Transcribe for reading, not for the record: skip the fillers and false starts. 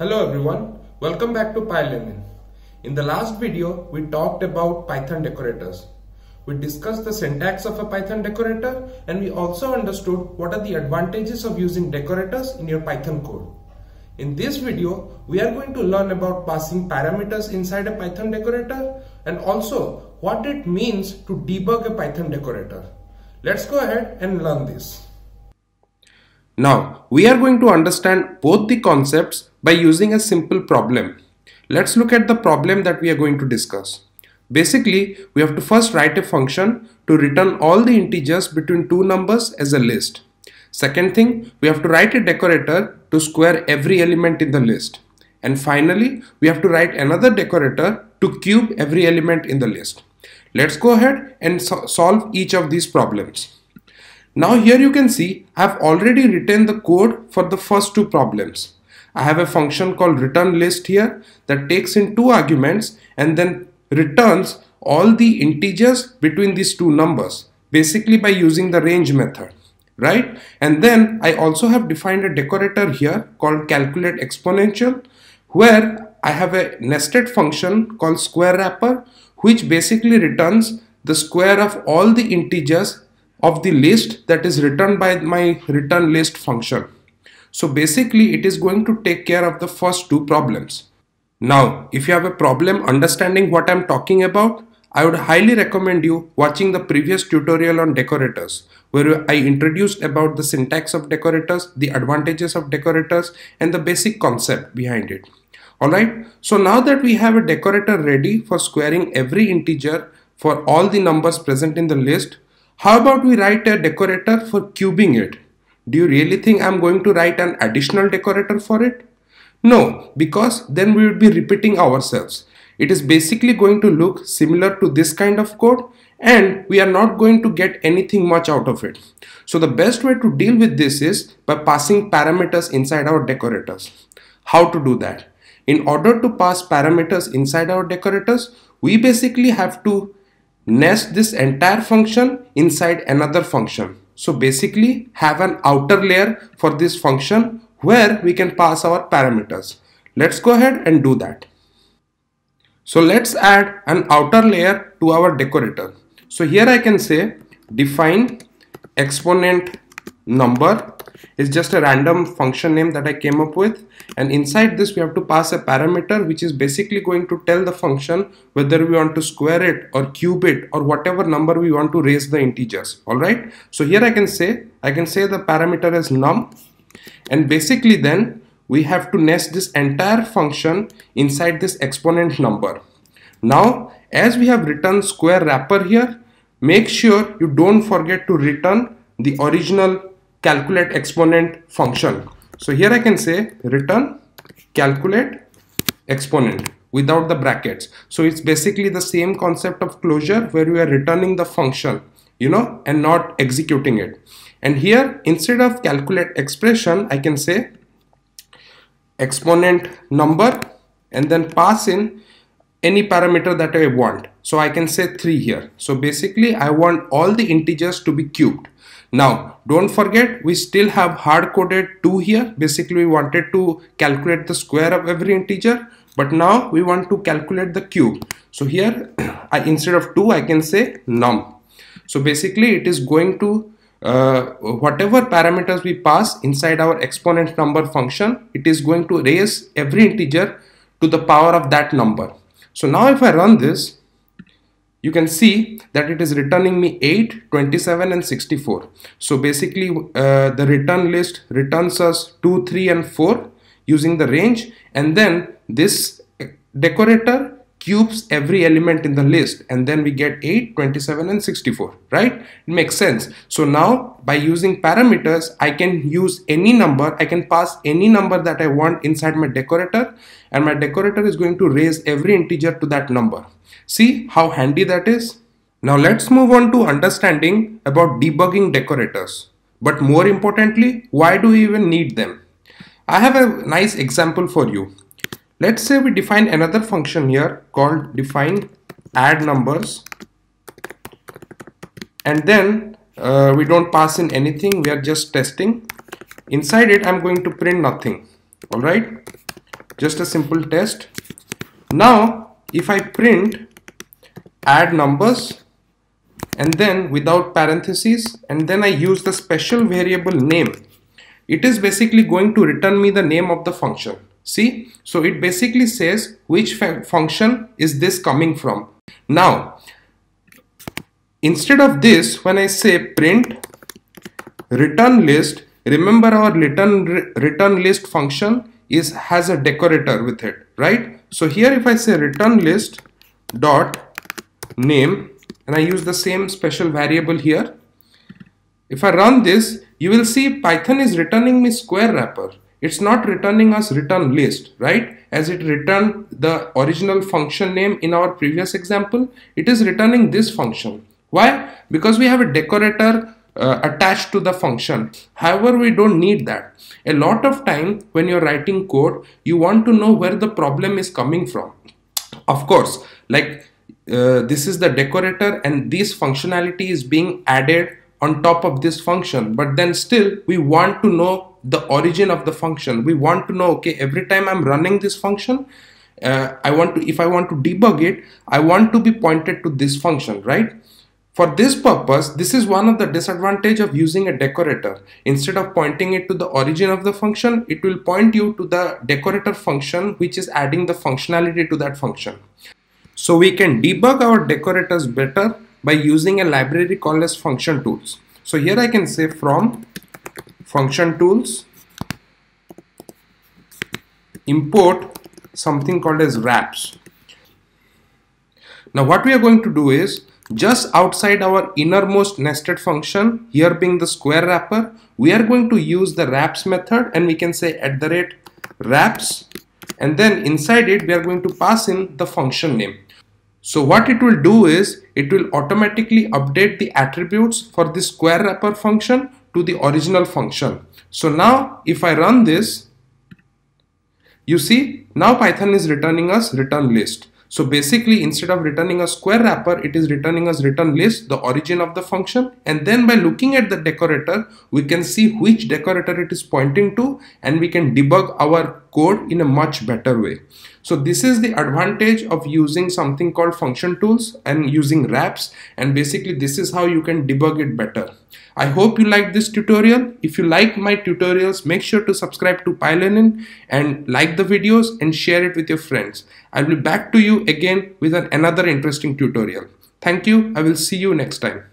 Hello everyone, welcome back to PyLenin. In the last video, we talked about Python decorators. We discussed the syntax of a Python decorator and we also understood what are the advantages of using decorators in your Python code. In this video, we are going to learn about passing parameters inside a Python decorator and also what it means to debug a Python decorator. Let's go ahead and learn this. Now, we are going to understand both the concepts by using a simple problem. Let's look at the problem that we are going to discuss. Basically, we have to first write a function to return all the integers between two numbers as a list. Second thing, we have to write a decorator to square every element in the list. And finally, we have to write another decorator to cube every element in the list. Let's go ahead and solve each of these problems. Now here you can see I have already written the code for the first two problems. I have a function called return list here that takes in two arguments and then returns all the integers between these two numbers, basically by using the range method, right? And then I also have defined a decorator here called calculate exponential, where I have a nested function called square wrapper, which basically returns the square of all the integers of the list that is returned by my return list function. So basically it is going to take care of the first two problems. Now, if you have a problem understanding what I'm talking about, I would highly recommend you watching the previous tutorial on decorators, where I introduced about the syntax of decorators, the advantages of decorators, and the basic concept behind it. Alright, so now that we have a decorator ready for squaring every integer for all the numbers present in the list, how about we write a decorator for cubing it? Do you really think I'm going to write an additional decorator for it? No, because then we would be repeating ourselves. It is basically going to look similar to this kind of code and we are not going to get anything much out of it. So the best way to deal with this is by passing parameters inside our decorators. How to do that? In order to pass parameters inside our decorators, we basically have to nest this entire function inside another function. So basically have an outer layer for this function where we can pass our parameters. Let's go ahead and do that. So let's add an outer layer to our decorator. So here I can say define exponent number is just a random function name that I came up with, and inside this we have to pass a parameter which is basically going to tell the function whether we want to square it or cube it or whatever number we want to raise the integers. Alright, so here I can say the parameter is num, and basically then we have to nest this entire function inside this exponent number. Now as we have written square wrapper here, make sure you don't forget to return the original calculate exponent function. So here I can say return calculate exponent without the brackets. So it's basically the same concept of closure where we are returning the function, you know, and not executing it. And here instead of calculate expression, I can say exponent number and then pass in any parameter that I want. So I can say 3 here. So basically I want all the integers to be cubed. Now don't forget we still have hard-coded 2 here. Basically we wanted to calculate the square of every integer, but now we want to calculate the cube. So here instead of 2 I can say num. So basically it is going to whatever parameters we pass inside our exponent number function, it is going to raise every integer to the power of that number. So now if I run this, you can see that it is returning me 8, 27 and 64. So basically the return list returns us 2, 3 and 4 using the range, and then this decorator cubes every element in the list and then we get 8, 27 and 64, right? It makes sense. So now by using parameters, I can use any number, I can pass any number that I want inside my decorator and my decorator is going to raise every integer to that number. See how handy that is? Now let's move on to understanding about debugging decorators. But more importantly, why do we even need them? I have a nice example for you. Let's say we define another function here called define add numbers, and then we don't pass in anything, we are just testing. Inside it I'm going to print nothing. Alright, just a simple test. Now if I print add numbers and then without parentheses, and then I use the special variable name, it is basically going to return me the name of the function. See, so it basically says which function is this coming from. Now instead of this, when I say print return list, remember our return list function has a decorator with it, right? So here if I say return list dot name and I use the same special variable here, if I run this, you will see Python is returning me square wrapper. It's not returning us return list, right? As it returned the original function name in our previous example, it is returning this function. Why? Because we have a decorator attached to the function. However, we don't need that. A lot of time when you're writing code, you want to know where the problem is coming from. Of course, like this is the decorator and this functionality is being added on top of this function, but then still we want to know the origin of the function. We want to know, okay, every time I'm running this function, if I want to debug it, I want to be pointed to this function, right? For this purpose, this is one of the disadvantages of using a decorator. Instead of pointing it to the origin of the function, it will point you to the decorator function, which is adding the functionality to that function. So we can debug our decorators better by using a library called as functiontools. So here I can say from functiontools import something called as wraps. Now what we are going to do is, just outside our innermost nested function, here being the square wrapper, we are going to use the wraps method, and we can say @wraps, and then inside it we are going to pass in the function name. So what it will do is, it will automatically update the attributes for the square wrapper function to the original function. So now if I run this, you see now Python is returning us return list. So basically, instead of returning a square wrapper, it is returning us return list, the origin of the function, and then by looking at the decorator, we can see which decorator it is pointing to, and we can debug our code in a much better way. So this is the advantage of using something called function tools and using wraps, and basically this is how you can debug it better. I hope you liked this tutorial. If you like my tutorials, make sure to subscribe to PyLenin and like the videos and share it with your friends. I'll be back to you again with another interesting tutorial. Thank you. I will see you next time.